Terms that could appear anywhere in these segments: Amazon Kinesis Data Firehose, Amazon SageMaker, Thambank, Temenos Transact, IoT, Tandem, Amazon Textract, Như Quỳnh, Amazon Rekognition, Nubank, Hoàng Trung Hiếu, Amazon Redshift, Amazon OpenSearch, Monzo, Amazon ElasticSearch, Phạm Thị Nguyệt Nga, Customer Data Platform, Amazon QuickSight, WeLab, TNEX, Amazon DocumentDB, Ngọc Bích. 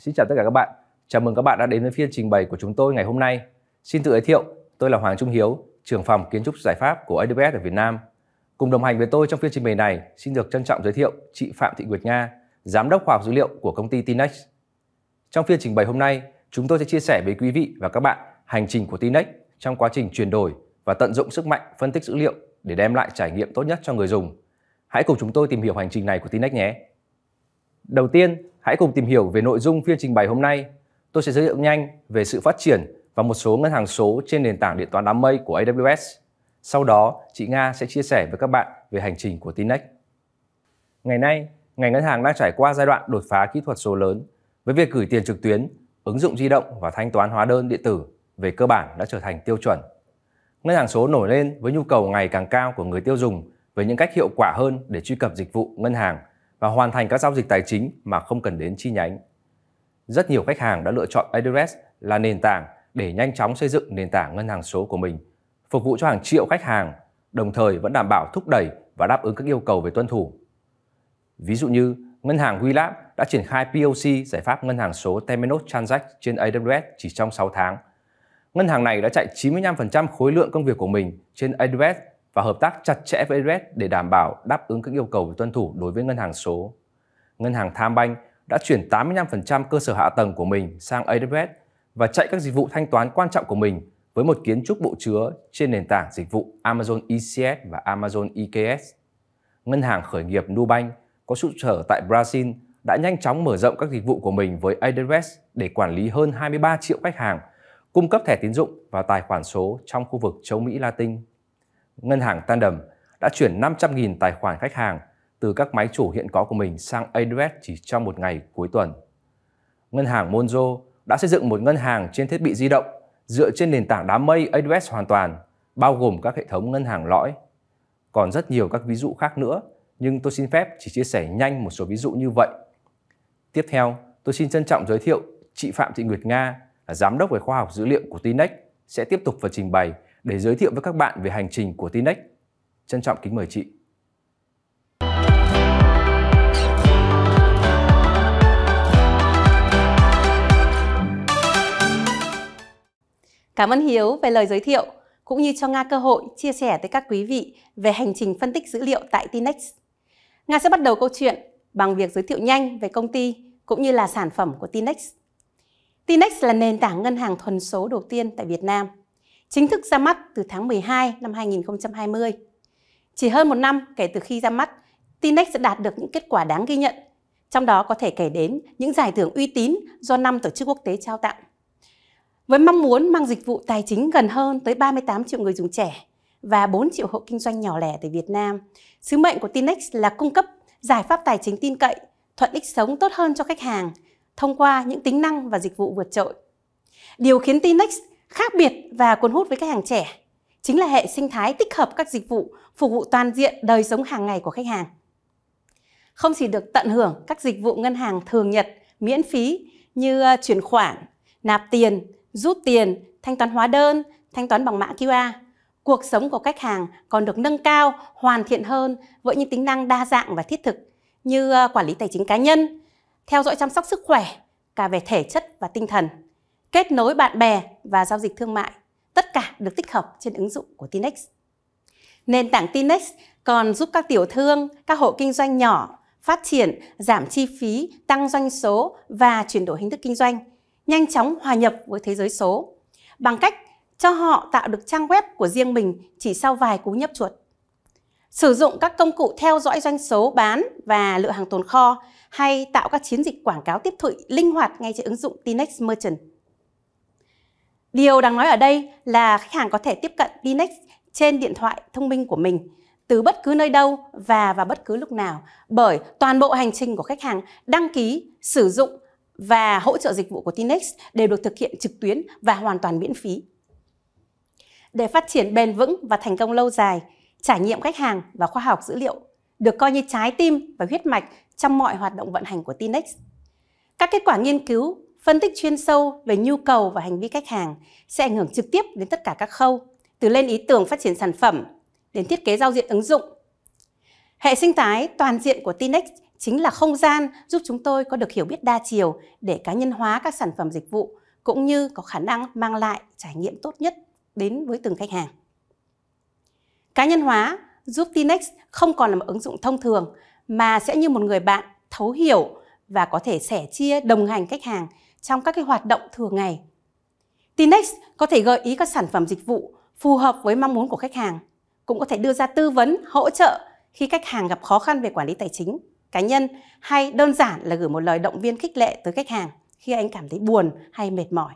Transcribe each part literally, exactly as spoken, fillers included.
Xin chào tất cả các bạn. Chào mừng các bạn đã đến với phiên trình bày của chúng tôi ngày hôm nay. Xin tự giới thiệu, tôi là Hoàng Trung Hiếu, trưởng phòng kiến trúc giải pháp của a đê vê ét ở Việt Nam. Cùng đồng hành với tôi trong phiên trình bày này, xin được trân trọng giới thiệu chị Phạm Thị Nguyệt Nga, giám đốc khoa học dữ liệu của công ty tê en e xê. Trong phiên trình bày hôm nay, chúng tôi sẽ chia sẻ với quý vị và các bạn hành trình của tê en e xê trong quá trình chuyển đổi và tận dụng sức mạnh phân tích dữ liệu để đem lại trải nghiệm tốt nhất cho người dùng. Hãy cùng chúng tôi tìm hiểu hành trình này của tê en e xê nhé. Đầu tiên, hãy cùng tìm hiểu về nội dung phiên trình bày hôm nay. Tôi sẽ giới thiệu nhanh về sự phát triển và một số ngân hàng số trên nền tảng điện toán đám mây của a đê vê ét. Sau đó, chị Nga sẽ chia sẻ với các bạn về hành trình của tê en e xê. Ngày nay, ngành ngân hàng đang trải qua giai đoạn đột phá kỹ thuật số lớn với việc gửi tiền trực tuyến, ứng dụng di động và thanh toán hóa đơn điện tử về cơ bản đã trở thành tiêu chuẩn. Ngân hàng số nổi lên với nhu cầu ngày càng cao của người tiêu dùng về những cách hiệu quả hơn để truy cập dịch vụ ngân hàng và hoàn thành các giao dịch tài chính mà không cần đến chi nhánh. Rất nhiều khách hàng đã lựa chọn a đê vê ét là nền tảng để nhanh chóng xây dựng nền tảng ngân hàng số của mình, phục vụ cho hàng triệu khách hàng, đồng thời vẫn đảm bảo thúc đẩy và đáp ứng các yêu cầu về tuân thủ. Ví dụ như, ngân hàng WeLab đã triển khai pê ô xê giải pháp ngân hàng số Temenos Transact trên a đê vê ét chỉ trong sáu tháng. Ngân hàng này đã chạy chín mươi lăm phần trăm khối lượng công việc của mình trên a đê vê ét và hợp tác chặt chẽ với a đê vê ét để đảm bảo đáp ứng các yêu cầu về tuân thủ đối với ngân hàng số. Ngân hàng Thambank đã chuyển tám mươi lăm phần trăm cơ sở hạ tầng của mình sang a đê vê ét và chạy các dịch vụ thanh toán quan trọng của mình với một kiến trúc bộ chứa trên nền tảng dịch vụ Amazon e xê ét và Amazon e ca ét. Ngân hàng khởi nghiệp Nubank có trụ sở tại Brazil đã nhanh chóng mở rộng các dịch vụ của mình với a đê vê ét để quản lý hơn hai mươi ba triệu khách hàng, cung cấp thẻ tín dụng và tài khoản số trong khu vực châu Mỹ Latin. Ngân hàng Tandem đã chuyển năm trăm nghìn tài khoản khách hàng từ các máy chủ hiện có của mình sang a đê vê ét chỉ trong một ngày cuối tuần. Ngân hàng Monzo đã xây dựng một ngân hàng trên thiết bị di động dựa trên nền tảng đám mây a đê vê ét hoàn toàn, bao gồm các hệ thống ngân hàng lõi. Còn rất nhiều các ví dụ khác nữa, nhưng tôi xin phép chỉ chia sẻ nhanh một số ví dụ như vậy. Tiếp theo, tôi xin trân trọng giới thiệu chị Phạm Thị Nguyệt Nga, là giám đốc về khoa học dữ liệu của tê en e xê, sẽ tiếp tục phần trình bày để giới thiệu với các bạn về hành trình của tê en e xê. Trân trọng kính mời chị. Cảm ơn Hiếu về lời giới thiệu, cũng như cho Nga cơ hội chia sẻ tới các quý vị về hành trình phân tích dữ liệu tại tê en e xê. Nga sẽ bắt đầu câu chuyện bằng việc giới thiệu nhanh về công ty cũng như là sản phẩm của tê en e xê. tê en e xê là nền tảng ngân hàng thuần số đầu tiên tại Việt Nam, chính thức ra mắt từ tháng mười hai năm hai nghìn không trăm hai mươi. Chỉ hơn một năm kể từ khi ra mắt, tê en e xê đã đạt được những kết quả đáng ghi nhận, trong đó có thể kể đến những giải thưởng uy tín do năm tổ chức quốc tế trao tặng. Với mong muốn mang dịch vụ tài chính gần hơn tới ba mươi tám triệu người dùng trẻ và bốn triệu hộ kinh doanh nhỏ lẻ tại Việt Nam, sứ mệnh của tê en e xê là cung cấp giải pháp tài chính tin cậy, thuận ích sống tốt hơn cho khách hàng thông qua những tính năng và dịch vụ vượt trội. Điều khiến tê en e xê khác biệt và cuốn hút với khách hàng trẻ chính là hệ sinh thái tích hợp các dịch vụ phục vụ toàn diện đời sống hàng ngày của khách hàng. Không chỉ được tận hưởng các dịch vụ ngân hàng thường nhật miễn phí như chuyển khoản, nạp tiền, rút tiền, thanh toán hóa đơn, thanh toán bằng mã quy rờ, cuộc sống của khách hàng còn được nâng cao, hoàn thiện hơn với những tính năng đa dạng và thiết thực như quản lý tài chính cá nhân, theo dõi chăm sóc sức khỏe, cả về thể chất và tinh thần, kết nối bạn bè và giao dịch thương mại, tất cả được tích hợp trên ứng dụng của tê en e xê. Nền tảng tê en e xê còn giúp các tiểu thương, các hộ kinh doanh nhỏ phát triển, giảm chi phí, tăng doanh số và chuyển đổi hình thức kinh doanh, nhanh chóng hòa nhập với thế giới số bằng cách cho họ tạo được trang web của riêng mình chỉ sau vài cú nhấp chuột. Sử dụng các công cụ theo dõi doanh số bán và lượng hàng tồn kho hay tạo các chiến dịch quảng cáo tiếp thị linh hoạt ngay trên ứng dụng tê en e xê Merchant. Điều đáng nói ở đây là khách hàng có thể tiếp cận tê en e xê trên điện thoại thông minh của mình từ bất cứ nơi đâu và vào bất cứ lúc nào, bởi toàn bộ hành trình của khách hàng đăng ký, sử dụng và hỗ trợ dịch vụ của tê en e xê đều được thực hiện trực tuyến và hoàn toàn miễn phí. Để phát triển bền vững và thành công lâu dài, trải nghiệm khách hàng và khoa học dữ liệu được coi như trái tim và huyết mạch trong mọi hoạt động vận hành của tê en e xê. Các kết quả nghiên cứu, phân tích chuyên sâu về nhu cầu và hành vi khách hàng sẽ ảnh hưởng trực tiếp đến tất cả các khâu, từ lên ý tưởng phát triển sản phẩm đến thiết kế giao diện ứng dụng. Hệ sinh thái toàn diện của tê en e xê chính là không gian giúp chúng tôi có được hiểu biết đa chiều để cá nhân hóa các sản phẩm dịch vụ, cũng như có khả năng mang lại trải nghiệm tốt nhất đến với từng khách hàng. Cá nhân hóa giúp tê en e ích không còn là một ứng dụng thông thường, mà sẽ như một người bạn thấu hiểu và có thể sẻ chia đồng hành khách hàng trong các cái hoạt động thường ngày. tê en e ích có thể gợi ý các sản phẩm dịch vụ phù hợp với mong muốn của khách hàng, cũng có thể đưa ra tư vấn, hỗ trợ khi khách hàng gặp khó khăn về quản lý tài chính cá nhân, hay đơn giản là gửi một lời động viên khích lệ tới khách hàng khi anh cảm thấy buồn hay mệt mỏi.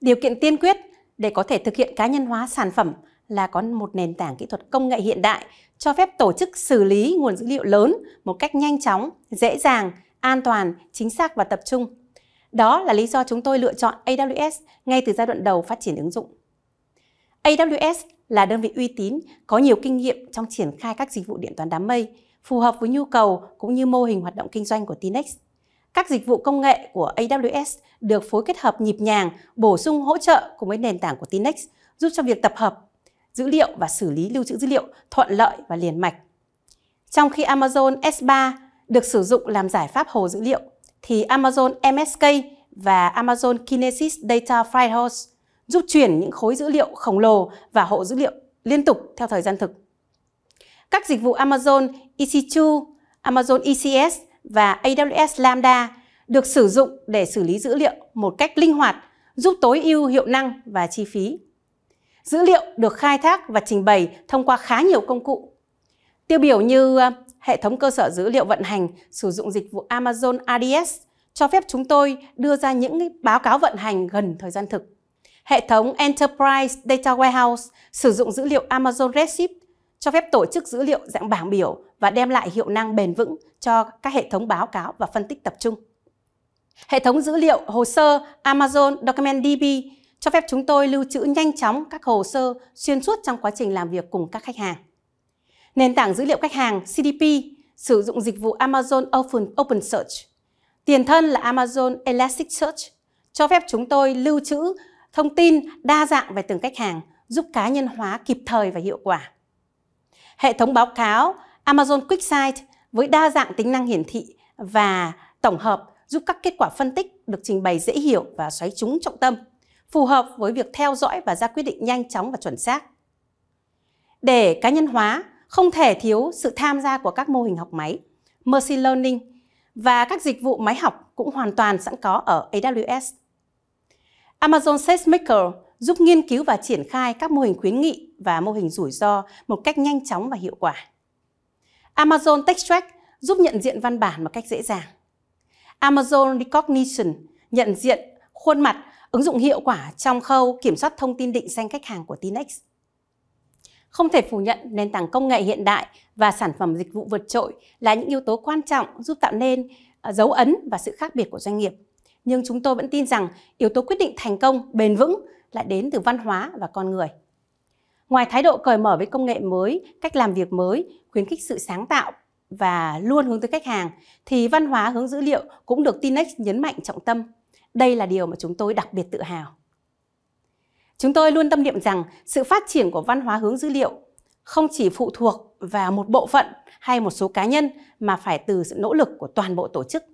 Điều kiện tiên quyết để có thể thực hiện cá nhân hóa sản phẩm là có một nền tảng kỹ thuật công nghệ hiện đại cho phép tổ chức xử lý nguồn dữ liệu lớn một cách nhanh chóng, dễ dàng, an toàn, chính xác và tập trung. Đó là lý do chúng tôi lựa chọn a đê vê ét ngay từ giai đoạn đầu phát triển ứng dụng. a đê vê ét là đơn vị uy tín, có nhiều kinh nghiệm trong triển khai các dịch vụ điện toán đám mây, phù hợp với nhu cầu cũng như mô hình hoạt động kinh doanh của tê en e ích. Các dịch vụ công nghệ của a đê vê ét được phối kết hợp nhịp nhàng, bổ sung hỗ trợ cùng với nền tảng của tê en e ích, giúp cho việc tập hợp dữ liệu và xử lý lưu trữ dữ liệu thuận lợi và liền mạch. Trong khi Amazon ét ba được sử dụng làm giải pháp hồ dữ liệu, thì Amazon em ét ca và Amazon Kinesis Data Firehose giúp chuyển những khối dữ liệu khổng lồ và hộ dữ liệu liên tục theo thời gian thực. Các dịch vụ Amazon e xê hai, Amazon e xê ét và a đê vê ét Lambda được sử dụng để xử lý dữ liệu một cách linh hoạt, giúp tối ưu hiệu năng và chi phí. Dữ liệu được khai thác và trình bày thông qua khá nhiều công cụ. Tiêu biểu như hệ thống cơ sở dữ liệu vận hành sử dụng dịch vụ Amazon rờ đê ét cho phép chúng tôi đưa ra những báo cáo vận hành gần thời gian thực. Hệ thống Enterprise Data Warehouse sử dụng dữ liệu Amazon Redshift cho phép tổ chức dữ liệu dạng bảng biểu và đem lại hiệu năng bền vững cho các hệ thống báo cáo và phân tích tập trung. Hệ thống dữ liệu hồ sơ Amazon DocumentDB cho phép chúng tôi lưu trữ nhanh chóng các hồ sơ xuyên suốt trong quá trình làm việc cùng các khách hàng. Nền tảng dữ liệu khách hàng xê đê pê sử dụng dịch vụ Amazon OpenSearch. Tiền thân là Amazon ElasticSearch cho phép chúng tôi lưu trữ thông tin đa dạng về từng khách hàng, giúp cá nhân hóa kịp thời và hiệu quả. Hệ thống báo cáo Amazon QuickSight với đa dạng tính năng hiển thị và tổng hợp giúp các kết quả phân tích được trình bày dễ hiểu và xoáy trúng trọng tâm, phù hợp với việc theo dõi và ra quyết định nhanh chóng và chuẩn xác. Để cá nhân hóa, không thể thiếu sự tham gia của các mô hình học máy, machine learning và các dịch vụ máy học cũng hoàn toàn sẵn có ở a đê vê ét. Amazon SageMaker giúp nghiên cứu và triển khai các mô hình khuyến nghị và mô hình rủi ro một cách nhanh chóng và hiệu quả. Amazon Textract giúp nhận diện văn bản một cách dễ dàng. Amazon Rekognition nhận diện khuôn mặt, ứng dụng hiệu quả trong khâu kiểm soát thông tin định danh khách hàng của tê en e ích. Không thể phủ nhận nền tảng công nghệ hiện đại và sản phẩm dịch vụ vượt trội là những yếu tố quan trọng giúp tạo nên dấu ấn và sự khác biệt của doanh nghiệp. Nhưng chúng tôi vẫn tin rằng yếu tố quyết định thành công bền vững lại đến từ văn hóa và con người. Ngoài thái độ cởi mở với công nghệ mới, cách làm việc mới, khuyến khích sự sáng tạo và luôn hướng tới khách hàng, thì văn hóa hướng dữ liệu cũng được tê en e ích nhấn mạnh trọng tâm. Đây là điều mà chúng tôi đặc biệt tự hào. Chúng tôi luôn tâm niệm rằng sự phát triển của văn hóa hướng dữ liệu không chỉ phụ thuộc vào một bộ phận hay một số cá nhân, mà phải từ sự nỗ lực của toàn bộ tổ chức.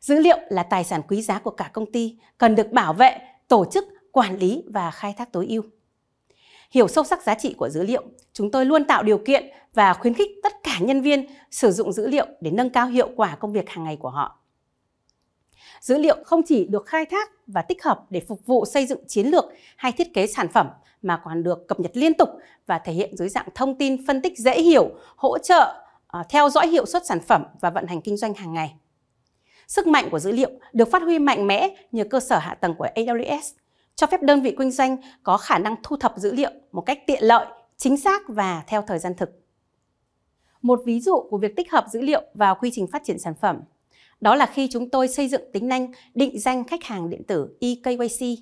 Dữ liệu là tài sản quý giá của cả công ty, cần được bảo vệ, tổ chức, quản lý và khai thác tối ưu. Hiểu sâu sắc giá trị của dữ liệu, chúng tôi luôn tạo điều kiện và khuyến khích tất cả nhân viên sử dụng dữ liệu để nâng cao hiệu quả công việc hàng ngày của họ. Dữ liệu không chỉ được khai thác và tích hợp để phục vụ xây dựng chiến lược hay thiết kế sản phẩm, mà còn được cập nhật liên tục và thể hiện dưới dạng thông tin phân tích dễ hiểu, hỗ trợ, theo dõi hiệu suất sản phẩm và vận hành kinh doanh hàng ngày. Sức mạnh của dữ liệu được phát huy mạnh mẽ nhờ cơ sở hạ tầng của a đê vê ét, cho phép đơn vị kinh doanh có khả năng thu thập dữ liệu một cách tiện lợi, chính xác và theo thời gian thực. Một ví dụ của việc tích hợp dữ liệu vào quy trình phát triển sản phẩm, đó là khi chúng tôi xây dựng tính năng định danh khách hàng điện tử e ca y xê.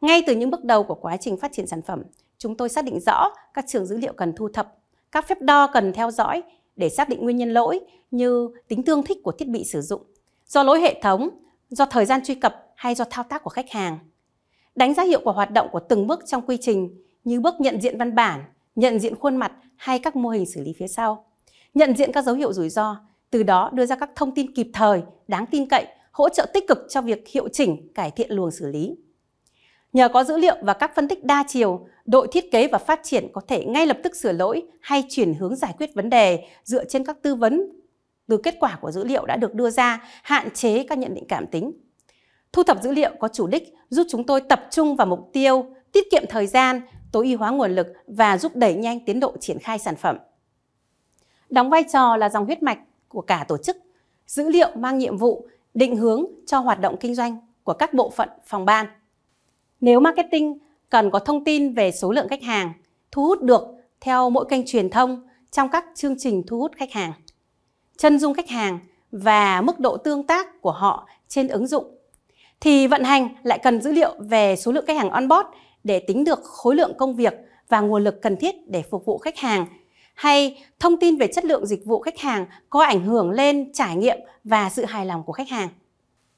Ngay từ những bước đầu của quá trình phát triển sản phẩm, chúng tôi xác định rõ các trường dữ liệu cần thu thập, các phép đo cần theo dõi để xác định nguyên nhân lỗi như tính tương thích của thiết bị sử dụng, do lỗi hệ thống, do thời gian truy cập hay do thao tác của khách hàng. Đánh giá hiệu quả hoạt động của từng bước trong quy trình như bước nhận diện văn bản, nhận diện khuôn mặt hay các mô hình xử lý phía sau. Nhận diện các dấu hiệu rủi ro, từ đó đưa ra các thông tin kịp thời, đáng tin cậy, hỗ trợ tích cực cho việc hiệu chỉnh, cải thiện luồng xử lý. Nhờ có dữ liệu và các phân tích đa chiều, đội thiết kế và phát triển có thể ngay lập tức sửa lỗi hay chuyển hướng giải quyết vấn đề dựa trên các tư vấn từ kết quả của dữ liệu đã được đưa ra, hạn chế các nhận định cảm tính. Thu thập dữ liệu có chủ đích giúp chúng tôi tập trung vào mục tiêu, tiết kiệm thời gian, tối ưu hóa nguồn lực và giúp đẩy nhanh tiến độ triển khai sản phẩm. Đóng vai trò là dòng huyết mạch của cả tổ chức, dữ liệu mang nhiệm vụ, định hướng cho hoạt động kinh doanh của các bộ phận phòng ban. Nếu marketing cần có thông tin về số lượng khách hàng, thu hút được theo mỗi kênh truyền thông trong các chương trình thu hút khách hàng, chân dung khách hàng và mức độ tương tác của họ trên ứng dụng, thì vận hành lại cần dữ liệu về số lượng khách hàng onboard để tính được khối lượng công việc và nguồn lực cần thiết để phục vụ khách hàng, hay thông tin về chất lượng dịch vụ khách hàng có ảnh hưởng lên trải nghiệm và sự hài lòng của khách hàng.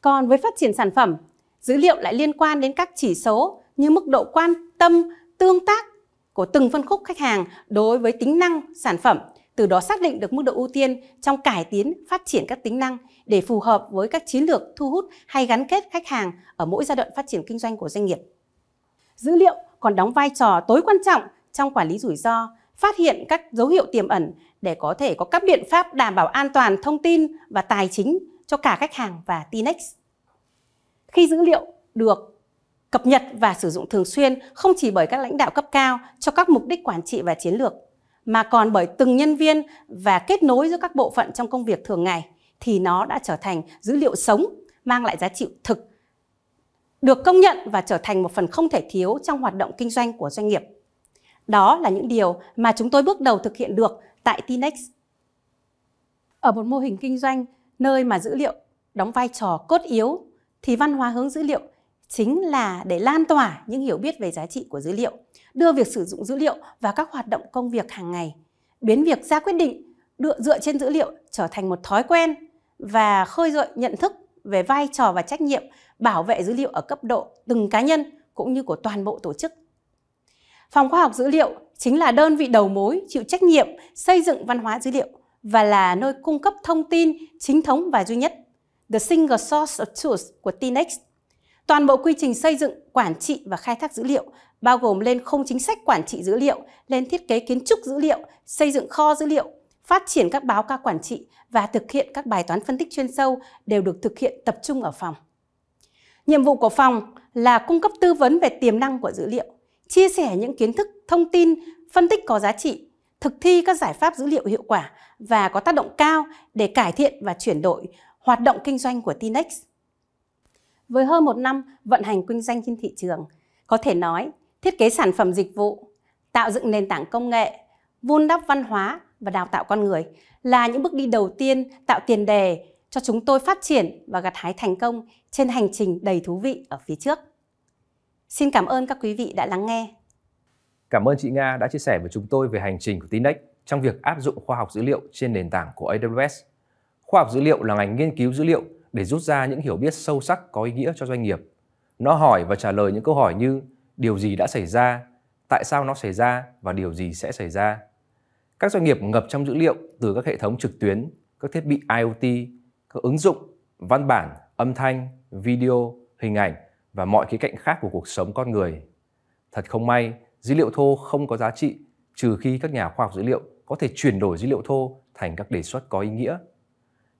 Còn với phát triển sản phẩm, dữ liệu lại liên quan đến các chỉ số như mức độ quan tâm, tương tác của từng phân khúc khách hàng đối với tính năng sản phẩm, từ đó xác định được mức độ ưu tiên trong cải tiến, phát triển các tính năng để phù hợp với các chiến lược thu hút hay gắn kết khách hàng ở mỗi giai đoạn phát triển kinh doanh của doanh nghiệp. Dữ liệu còn đóng vai trò tối quan trọng trong quản lý rủi ro, phát hiện các dấu hiệu tiềm ẩn để có thể có các biện pháp đảm bảo an toàn thông tin và tài chính cho cả khách hàng và tê en e ích. Khi dữ liệu được cập nhật và sử dụng thường xuyên không chỉ bởi các lãnh đạo cấp cao cho các mục đích quản trị và chiến lược, mà còn bởi từng nhân viên và kết nối giữa các bộ phận trong công việc thường ngày, thì nó đã trở thành dữ liệu sống, mang lại giá trị thực, được công nhận và trở thành một phần không thể thiếu trong hoạt động kinh doanh của doanh nghiệp. Đó là những điều mà chúng tôi bước đầu thực hiện được tại tê en e ích. Ở một mô hình kinh doanh nơi mà dữ liệu đóng vai trò cốt yếu, thì văn hóa hướng dữ liệu chính là để lan tỏa những hiểu biết về giá trị của dữ liệu, đưa việc sử dụng dữ liệu vào các hoạt động công việc hàng ngày, biến việc ra quyết định dựa trên dữ liệu trở thành một thói quen và khơi gợi nhận thức về vai trò và trách nhiệm bảo vệ dữ liệu ở cấp độ từng cá nhân cũng như của toàn bộ tổ chức. Phòng khoa học dữ liệu chính là đơn vị đầu mối chịu trách nhiệm xây dựng văn hóa dữ liệu và là nơi cung cấp thông tin chính thống và duy nhất, The Single Source of Truth của tê en e ích. Toàn bộ quy trình xây dựng, quản trị và khai thác dữ liệu, bao gồm lên khung chính sách quản trị dữ liệu, lên thiết kế kiến trúc dữ liệu, xây dựng kho dữ liệu, phát triển các báo cáo quản trị và thực hiện các bài toán phân tích chuyên sâu đều được thực hiện tập trung ở phòng. Nhiệm vụ của phòng là cung cấp tư vấn về tiềm năng của dữ liệu, chia sẻ những kiến thức, thông tin, phân tích có giá trị, thực thi các giải pháp dữ liệu hiệu quả và có tác động cao để cải thiện và chuyển đổi hoạt động kinh doanh của tê en e ích. Với hơn một năm vận hành kinh doanh trên thị trường, có thể nói thiết kế sản phẩm dịch vụ, tạo dựng nền tảng công nghệ, vun đắp văn hóa và đào tạo con người là những bước đi đầu tiên tạo tiền đề cho chúng tôi phát triển và gặt hái thành công trên hành trình đầy thú vị ở phía trước. Xin cảm ơn các quý vị đã lắng nghe. Cảm ơn chị Nga đã chia sẻ với chúng tôi về hành trình của tê en e ích trong việc áp dụng khoa học dữ liệu trên nền tảng của a đê vê ét. Khoa học dữ liệu là ngành nghiên cứu dữ liệu để rút ra những hiểu biết sâu sắc có ý nghĩa cho doanh nghiệp. Nó hỏi và trả lời những câu hỏi như điều gì đã xảy ra, tại sao nó xảy ra và điều gì sẽ xảy ra. Các doanh nghiệp ngập trong dữ liệu từ các hệ thống trực tuyến, các thiết bị IoT, các ứng dụng, văn bản, âm thanh, video, hình ảnh và mọi khía cạnh khác của cuộc sống con người. Thật không may, dữ liệu thô không có giá trị trừ khi các nhà khoa học dữ liệu có thể chuyển đổi dữ liệu thô thành các đề xuất có ý nghĩa.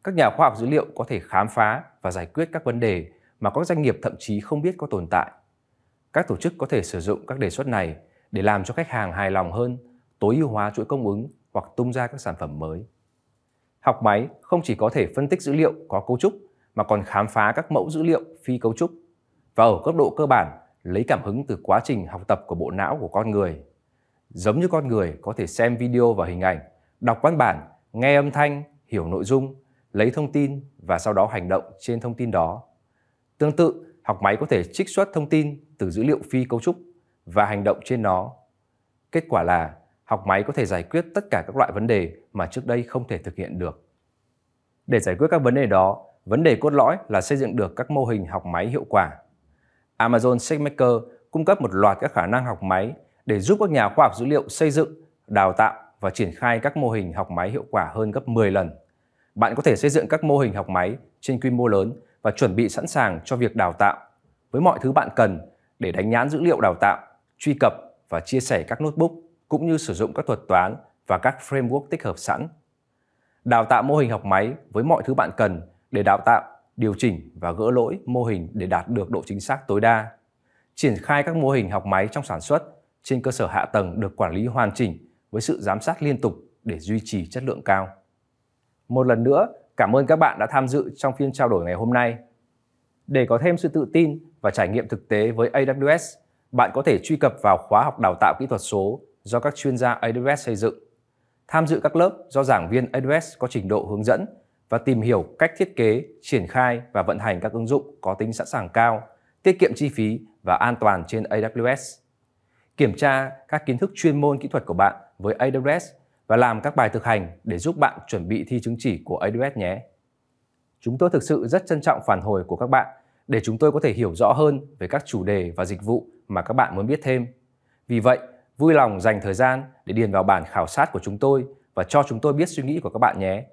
Các nhà khoa học dữ liệu có thể khám phá và giải quyết các vấn đề mà các doanh nghiệp thậm chí không biết có tồn tại. Các tổ chức có thể sử dụng các đề xuất này để làm cho khách hàng hài lòng hơn, tối ưu hóa chuỗi cung ứng hoặc tung ra các sản phẩm mới. Học máy không chỉ có thể phân tích dữ liệu có cấu trúc mà còn khám phá các mẫu dữ liệu phi cấu trúc và ở cấp độ cơ bản lấy cảm hứng từ quá trình học tập của bộ não của con người. Giống như con người có thể xem video và hình ảnh, đọc văn bản, nghe âm thanh, hiểu nội dung, lấy thông tin và sau đó hành động trên thông tin đó. Tương tự, học máy có thể trích xuất thông tin từ dữ liệu phi cấu trúc và hành động trên nó. Kết quả là học máy có thể giải quyết tất cả các loại vấn đề mà trước đây không thể thực hiện được. Để giải quyết các vấn đề đó, vấn đề cốt lõi là xây dựng được các mô hình học máy hiệu quả. Amazon SageMaker cung cấp một loạt các khả năng học máy để giúp các nhà khoa học dữ liệu xây dựng, đào tạo và triển khai các mô hình học máy hiệu quả hơn gấp mười lần. Bạn có thể xây dựng các mô hình học máy trên quy mô lớn và chuẩn bị sẵn sàng cho việc đào tạo với mọi thứ bạn cần để đánh nhãn dữ liệu đào tạo, truy cập và chia sẻ các notebook cũng như sử dụng các thuật toán và các framework tích hợp sẵn. Đào tạo mô hình học máy với mọi thứ bạn cần để đào tạo, điều chỉnh và gỡ lỗi mô hình để đạt được độ chính xác tối đa. Triển khai các mô hình học máy trong sản xuất trên cơ sở hạ tầng được quản lý hoàn chỉnh với sự giám sát liên tục để duy trì chất lượng cao. Một lần nữa, cảm ơn các bạn đã tham dự trong phiên trao đổi ngày hôm nay. Để có thêm sự tự tin và trải nghiệm thực tế với a đê vê ét, bạn có thể truy cập vào khóa học đào tạo kỹ thuật số do các chuyên gia a đê vê ét xây dựng, tham dự các lớp do giảng viên a đê vê ét có trình độ hướng dẫn và tìm hiểu cách thiết kế, triển khai và vận hành các ứng dụng có tính sẵn sàng cao, tiết kiệm chi phí và an toàn trên a đê vê ét. Kiểm tra các kiến thức chuyên môn kỹ thuật của bạn với a đê vê ét và làm các bài thực hành để giúp bạn chuẩn bị thi chứng chỉ của a đê vê ét nhé. Chúng tôi thực sự rất trân trọng phản hồi của các bạn để chúng tôi có thể hiểu rõ hơn về các chủ đề và dịch vụ mà các bạn muốn biết thêm. Vì vậy, vui lòng dành thời gian để điền vào bản khảo sát của chúng tôi và cho chúng tôi biết suy nghĩ của các bạn nhé.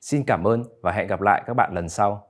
Xin cảm ơn và hẹn gặp lại các bạn lần sau.